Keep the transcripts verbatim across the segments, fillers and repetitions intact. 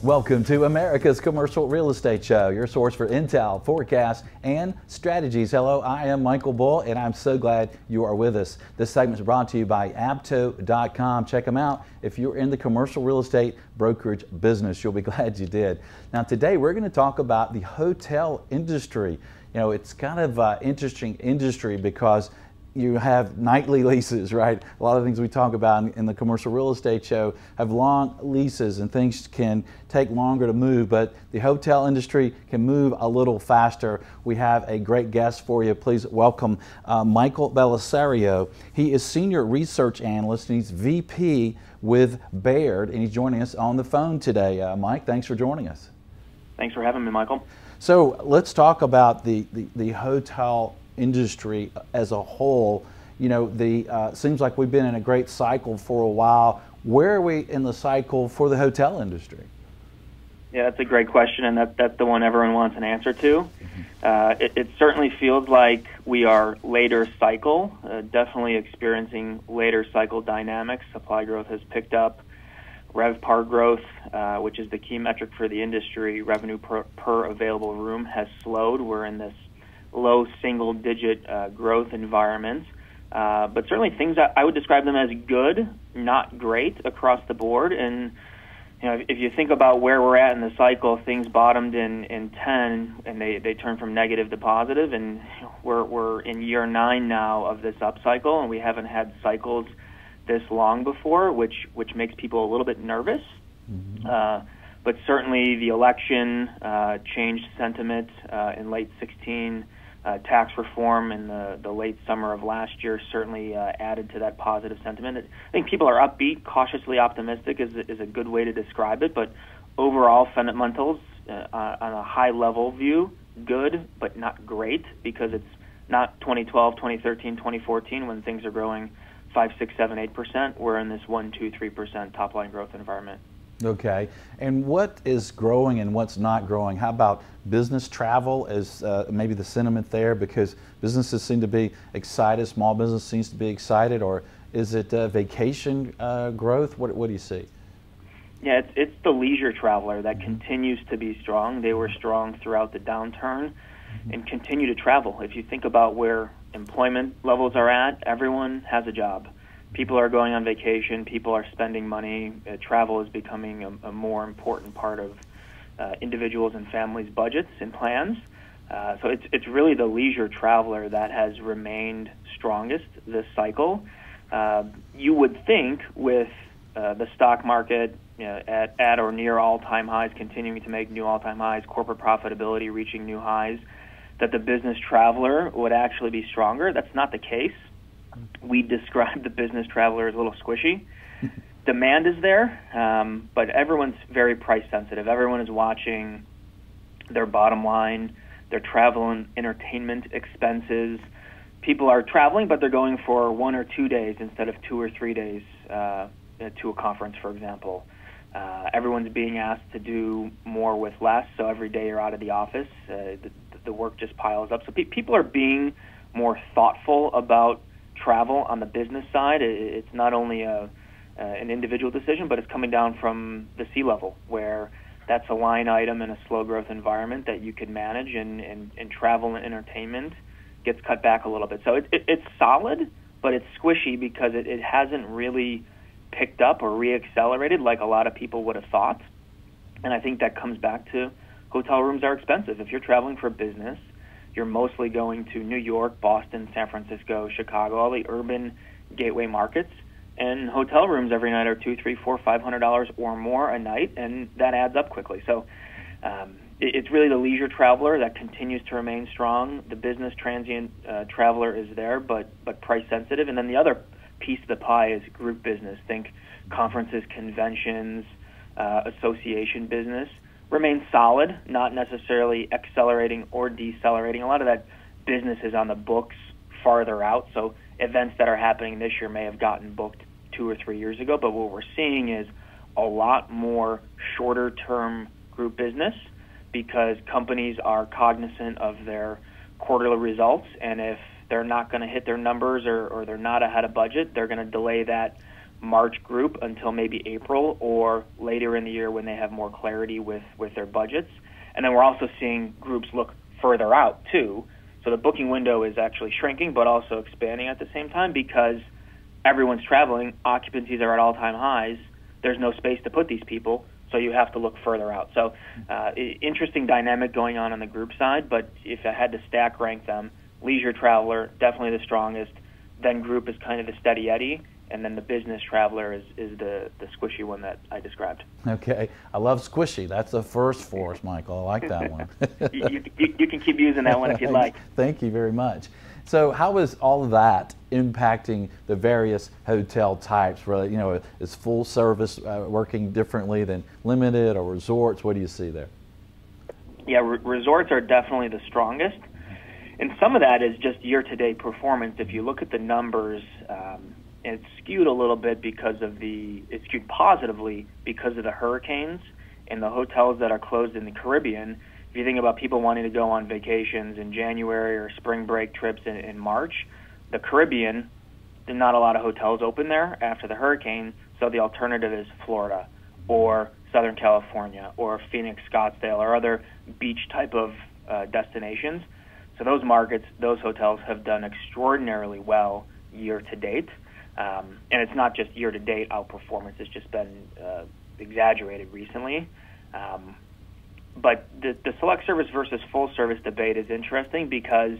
Welcome to America's Commercial Real Estate Show, your source for intel, forecasts, and strategies. Hello, I am Michael Bull, and I'm so glad you are with us. This segment is brought to you by Abto dot com. Check them out if you're in the commercial real estate brokerage business. You'll be glad you did. Now, today we're going to talk about the hotel industry. You know, it's kind of an interesting industry because you have nightly leases, right? A lot of things we talk about in, in the commercial real estate show have long leases, and things can take longer to move, but the hotel industry can move a little faster. We have a great guest for you. Please welcome uh, Michael Bellisario. He is Senior Research Analyst, and he's V P with Baird, and he's joining us on the phone today. Uh, Mike, thanks for joining us. Thanks for having me, Michael. So let's talk about the, the, the hotel industry as a whole. You know, the uh, seems like we've been in a great cycle for a while. Where are we in the cycle for the hotel industry? Yeah, that's a great question, and that, that's the one everyone wants an answer to. Uh, it, it certainly feels like we are later cycle, uh, definitely experiencing later cycle dynamics. Supply growth has picked up. RevPAR growth, uh, which is the key metric for the industry, revenue per, per available room, has slowed. We're in this low single-digit uh, growth environments, uh, but certainly things that I would describe them as good, not great, across the board. And you know, if, if you think about where we're at in the cycle, things bottomed in in ten, and they they turned from negative to positive, and we're we're in year nine now of this up cycle, and we haven't had cycles this long before, which which makes people a little bit nervous. Mm-hmm. Uh, but certainly the election uh, changed sentiment uh, in late sixteen. Uh, tax reform in the, the late summer of last year certainly uh, added to that positive sentiment. I think people are upbeat, cautiously optimistic is, is a good way to describe it, but overall fundamentals uh, on a high level view, good but not great, because it's not twenty twelve, twenty thirteen, twenty fourteen when things are growing five, six, seven, eight percent. We're in this one, two, three percent top line growth environment. Okay, and what is growing and what's not growing? How about business travel as uh, maybe the sentiment there, because businesses seem to be excited, small business seems to be excited, or is it uh, vacation uh, growth? What, what do you see? Yeah, it's, it's the leisure traveler that mm-hmm. continues to be strong. They were strong throughout the downturn mm-hmm. and continue to travel. If you think about where employment levels are at, everyone has a job. People are going on vacation, people are spending money, uh, travel is becoming a, a more important part of uh, individuals and families' budgets and plans. Uh, so it's, it's really the leisure traveler that has remained strongest this cycle. Uh, you would think with uh, the stock market you know, at, at or near all-time highs, continuing to make new all-time highs, corporate profitability reaching new highs, that the business traveler would actually be stronger. That's not the case. We describe the business traveler as a little squishy. Demand is there, um, but everyone's very price sensitive. Everyone is watching their bottom line, their travel and entertainment expenses. People are traveling, but they're going for one or two days instead of two or three days uh, to a conference, for example. Uh, everyone's being asked to do more with less, so every day you're out of the office. Uh, the, the work just piles up. So pe people are being more thoughtful about travel on the business side. It's not only a, uh, an individual decision, but it's coming down from the C level, where that's a line item in a slow growth environment that you could manage, and, and, and travel and entertainment gets cut back a little bit. So it, it, it's solid, but it's squishy because it, it hasn't really picked up or reaccelerated like a lot of people would have thought. And I think that comes back to hotel rooms are expensive. If you're traveling for business, you're mostly going to New York, Boston, San Francisco, Chicago, all the urban gateway markets, and hotel rooms every night are two, three, four, five hundred dollars or more a night, and that adds up quickly. So um, it, it's really the leisure traveler that continues to remain strong. The business transient uh, traveler is there, but but price sensitive. And then the other piece of the pie is group business. Think conferences, conventions, uh, association business. Remain solid, not necessarily accelerating or decelerating. A lot of that business is on the books farther out, so events that are happening this year may have gotten booked two or three years ago, but what we're seeing is a lot more shorter-term group business because companies are cognizant of their quarterly results, and if they're not going to hit their numbers or, or they're not ahead of budget, they're going to delay that March group until maybe April or later in the year when they have more clarity with, with their budgets. And then we're also seeing groups look further out too. So the booking window is actually shrinking but also expanding at the same time because everyone's traveling, occupancies are at all-time highs, there's no space to put these people, so you have to look further out. So uh, interesting dynamic going on on the group side, but if I had to stack rank them, leisure traveler, definitely the strongest, then group is kind of the steady eddy, and then the business traveler is, is the, the squishy one that I described. Okay. I love squishy. That's the first for us, Michael. I like that one. you, you, you can keep using that one if you'd like. Thank you very much. So how is all of that impacting the various hotel types? Really, you know, is full service uh, working differently than limited or resorts? What do you see there? Yeah, re resorts are definitely the strongest. And some of that is just year-to-date performance. If you look at the numbers, um, it's skewed a little bit because of the, it's skewed positively because of the hurricanes and the hotels that are closed in the Caribbean. If you think about people wanting to go on vacations in January or spring break trips in, in March, the Caribbean, there's not a lot of hotels open there after the hurricane, so the alternative is Florida or Southern California or Phoenix, Scottsdale, or other beach type of uh, destinations. So those markets, those hotels have done extraordinarily well year to date. Um, and it's not just year to date outperformance, it's just been uh, exaggerated recently. Um, but the, the select service versus full service debate is interesting because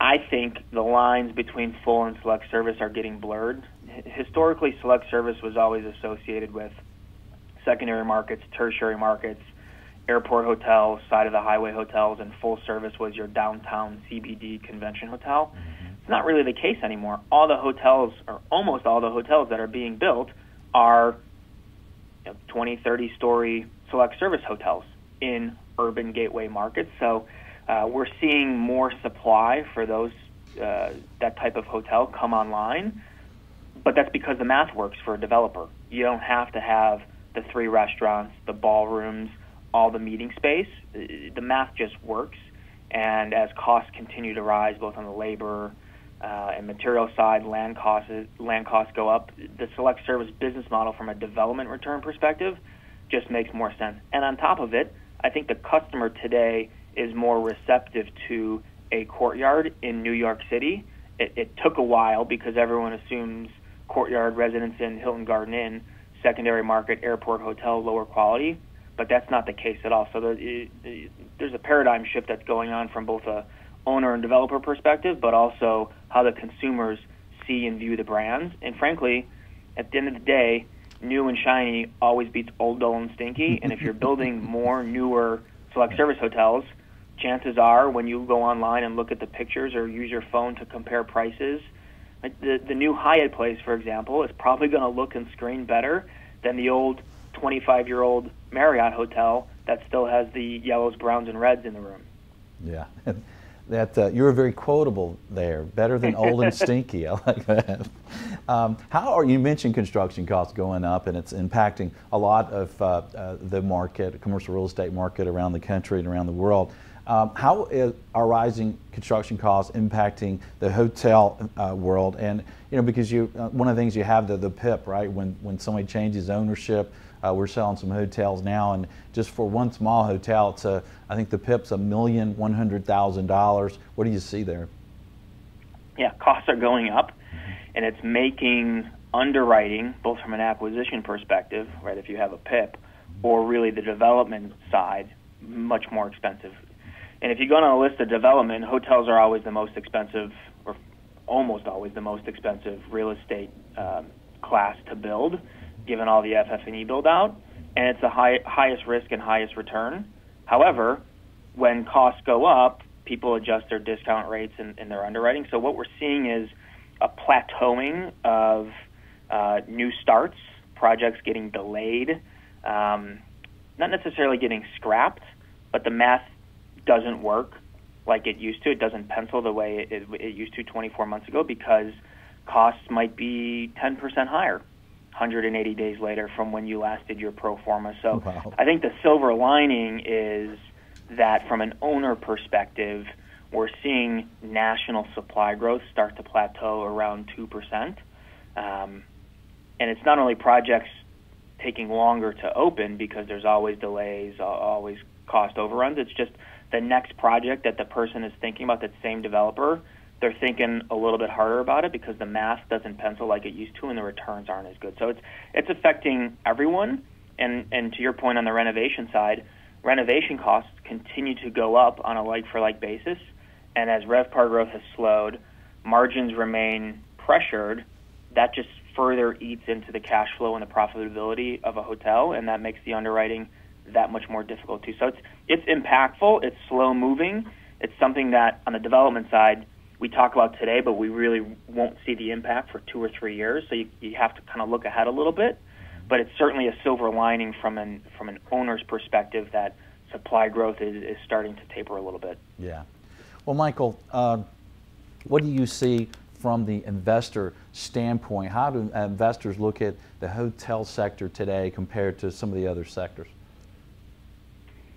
I think the lines between full and select service are getting blurred. Historically, select service was always associated with secondary markets, tertiary markets, airport hotels, side of the highway hotels, and full service was your downtown C B D convention hotel. It's not really the case anymore. All the hotels, or almost all the hotels that are being built are, you know, twenty, thirty story select service hotels in urban gateway markets. So uh, we're seeing more supply for those, uh, that type of hotel come online, but that's because the math works for a developer. You don't have to have the three restaurants, the ballrooms, all the meeting space. The math just works, and as costs continue to rise, both on the labor uh, and material side, land costs land costs go up. The select service business model from a development return perspective just makes more sense. And on top of it, I think the customer today is more receptive to a Courtyard in New York City. It, it took a while because everyone assumes Courtyard, Residence Inn, Hilton Garden Inn, secondary market, airport hotel, lower quality. But that's not the case at all. So there's a paradigm shift that's going on from both a owner and developer perspective, but also how the consumers see and view the brands. And frankly, at the end of the day, new and shiny always beats old, dull, and stinky. And if you're building more newer select service hotels, chances are when you go online and look at the pictures or use your phone to compare prices, like the, the new Hyatt Place, for example, is probably going to look and screen better than the old twenty-five-year-old Marriott hotel that still has the yellows, browns, and reds in the room. Yeah, that uh, you were very quotable there. Better than old and stinky. I like that. Um, how are you mentioned construction costs going up, and it's impacting a lot of uh, uh, the market, commercial real estate market around the country and around the world. Um, how is, are rising construction costs impacting the hotel uh, world? And you know, because you uh, one of the things you have the the PIP, right? When when somebody changes ownership. Uh, we're selling some hotels now, and just for one small hotel, it's a, I think the PIP's a million one hundred thousand dollars. What do you see there? Yeah, costs are going up, and it's making underwriting, both from an acquisition perspective, right, if you have a PIP, or really the development side, much more expensive. And if you go on a list of development, hotels are always the most expensive, or almost always the most expensive real estate um, class to build, given all the F F and E build-out, and it's the high, highest risk and highest return. However, when costs go up, people adjust their discount rates and, and their underwriting. So what we're seeing is a plateauing of uh, new starts, projects getting delayed, um, not necessarily getting scrapped, but the math doesn't work like it used to. It doesn't pencil the way it, it used to twenty-four months ago because costs might be ten percent higher. one hundred eighty days later from when you last did your pro forma. So wow. I think the silver lining is that from an owner perspective, we're seeing national supply growth start to plateau around two percent. Um, and it's not only projects taking longer to open because there's always delays, always cost overruns. It's just the next project that the person is thinking about, that same developer, they're thinking a little bit harder about it because the math doesn't pencil like it used to and the returns aren't as good. So it's it's affecting everyone. And, and to your point on the renovation side, renovation costs continue to go up on a like-for-like basis. And as RevPAR growth has slowed, margins remain pressured. That just further eats into the cash flow and the profitability of a hotel, and that makes the underwriting that much more difficult too. So it's, it's impactful. It's slow-moving. It's something that, on the development side, we talk about today, but we really won't see the impact for two or three years. So you, you have to kind of look ahead a little bit. But it's certainly a silver lining from an from an owner's perspective that supply growth is, is starting to taper a little bit. Yeah. Well, Michael, uh, what do you see from the investor standpoint? How do investors look at the hotel sector today compared to some of the other sectors?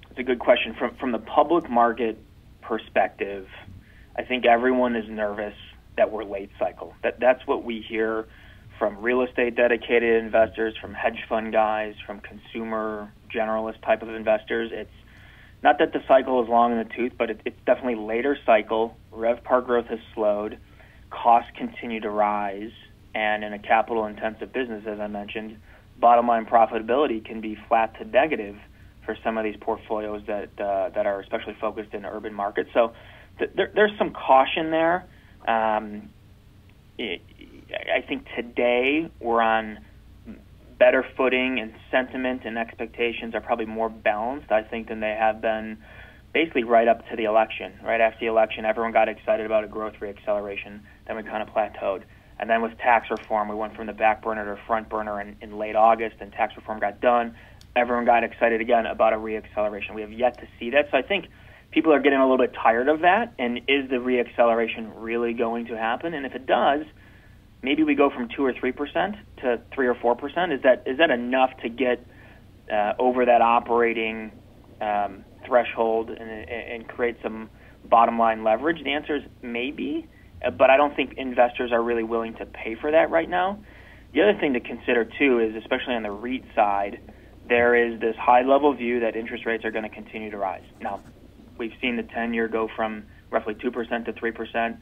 That's a good question. From, from the public market perspective, I think everyone is nervous that we're late cycle. That that's what we hear from real estate dedicated investors, from hedge fund guys, from consumer generalist type of investors. It's not that the cycle is long in the tooth, but it, it's definitely later cycle. RevPAR growth has slowed, costs continue to rise, and in a capital intensive business, as I mentioned, bottom line profitability can be flat to negative for some of these portfolios that uh, that are especially focused in urban markets. So There, there's some caution there. Um, it, I think today we're on better footing, and sentiment and expectations are probably more balanced, I think, than they have been basically right up to the election. Right after the election, everyone got excited about a growth reacceleration. Then we kind of plateaued. And then with tax reform, we went from the back burner to front burner in, in late August, and tax reform got done. Everyone got excited again about a reacceleration. We have yet to see that. So I think people are getting a little bit tired of that, and is the reacceleration really going to happen? And if it does, maybe we go from two or three percent to three or four percent. Is that is that enough to get uh, over that operating um, threshold and, and create some bottom line leverage? The answer is maybe, but I don't think investors are really willing to pay for that right now. The other thing to consider too is, especially on the REIT side, there is this high level view that interest rates are going to continue to rise. Now, we've seen the ten-year go from roughly two percent to three percent.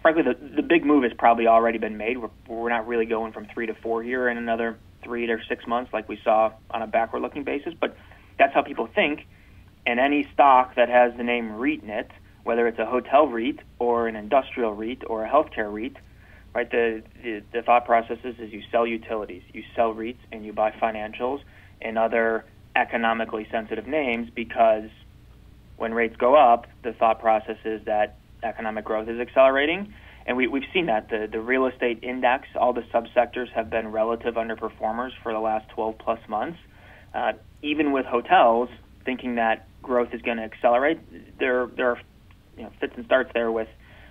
Frankly, the, the big move has probably already been made. We're, we're not really going from three to four here in another three to six months like we saw on a backward-looking basis, but that's how people think. And any stock that has the name REIT in it, whether it's a hotel REIT or an industrial REIT or a healthcare REIT, right, the, the, the thought process is, is you sell utilities, you sell REITs, and you buy financials and other economically sensitive names because – when rates go up, the thought process is that economic growth is accelerating. And we, we've seen that. The, the real estate index, all the subsectors have been relative underperformers for the last twelve plus months. Uh, even with hotels, thinking that growth is going to accelerate, there, there are you know, fits and starts there with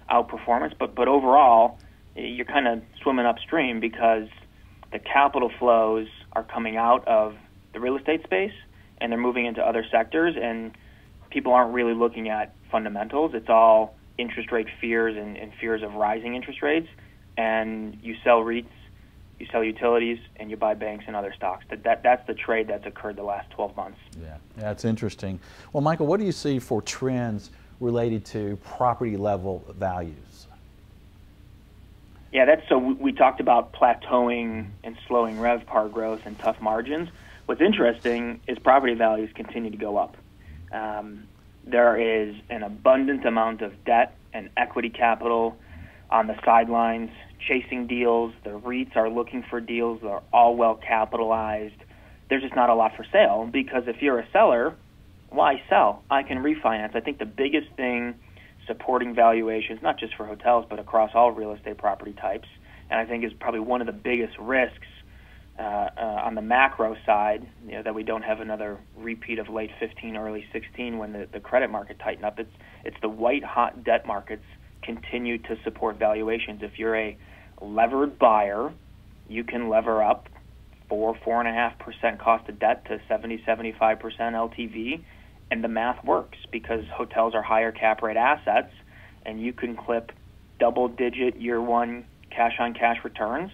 outperformance. But, but overall, you're kind of swimming upstream because the capital flows are coming out of the real estate space and they're moving into other sectors. And people aren't really looking at fundamentals. It's all interest rate fears and, and fears of rising interest rates. And you sell REITs, you sell utilities, and you buy banks and other stocks. That, that that's the trade that's occurred the last twelve months. Yeah, that's interesting. Well, Michael, what do you see for trends related to property level values? Yeah, that's so we, we talked about plateauing and slowing RevPAR growth and tough margins. What's interesting is property values continue to go up. Um, there is an abundant amount of debt and equity capital on the sidelines chasing deals. The REITs are looking for deals. They're all well capitalized. There's just not a lot for sale because if you're a seller, why sell? I can refinance. I think the biggest thing supporting valuations, not just for hotels, but across all real estate property types, and I think is probably one of the biggest risks Uh, uh, on the macro side, you know, that we don't have another repeat of late fifteen, early sixteen when the, the credit market tightened up. It's it's the white-hot debt markets continue to support valuations. If you're a levered buyer, you can lever up four, four and a half percent cost of debt to seventy, seventy-five percent L T V. And the math works because hotels are higher cap rate assets, and you can clip double digit year one cash on cash returns.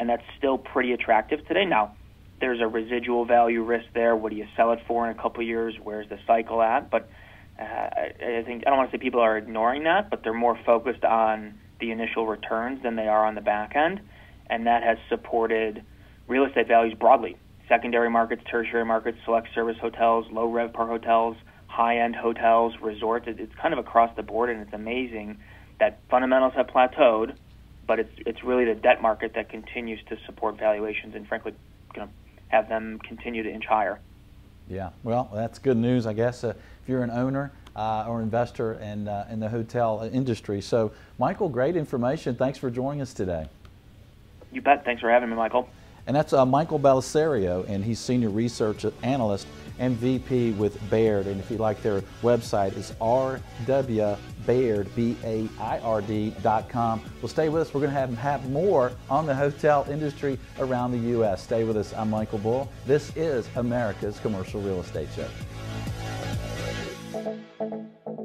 And that's still pretty attractive today. Now, there's a residual value risk there. What do you sell it for in a couple of years? Where's the cycle at? But uh, I think, I don't want to say people are ignoring that, but they're more focused on the initial returns than they are on the back end. And that has supported real estate values broadly. Secondary markets, tertiary markets, select service hotels, low RevPAR hotels, high-end hotels, resorts. It's kind of across the board, and it's amazing that fundamentals have plateaued, but it's it's really the debt market that continues to support valuations and, frankly, going to have them continue to inch higher. Yeah, well, that's good news, I guess, uh, if you're an owner uh, or investor in, uh, in the hotel industry. So, Michael, great information. Thanks for joining us today. You bet. Thanks for having me, Michael. And that's uh, Michael Bellisario, and he's Senior Research Analyst and V P with Baird. And if you like their website, it's r w baird dot com. Well, stay with us. We're going to have, have more on the hotel industry around the U S Stay with us. I'm Michael Bull. This is America's Commercial Real Estate Show.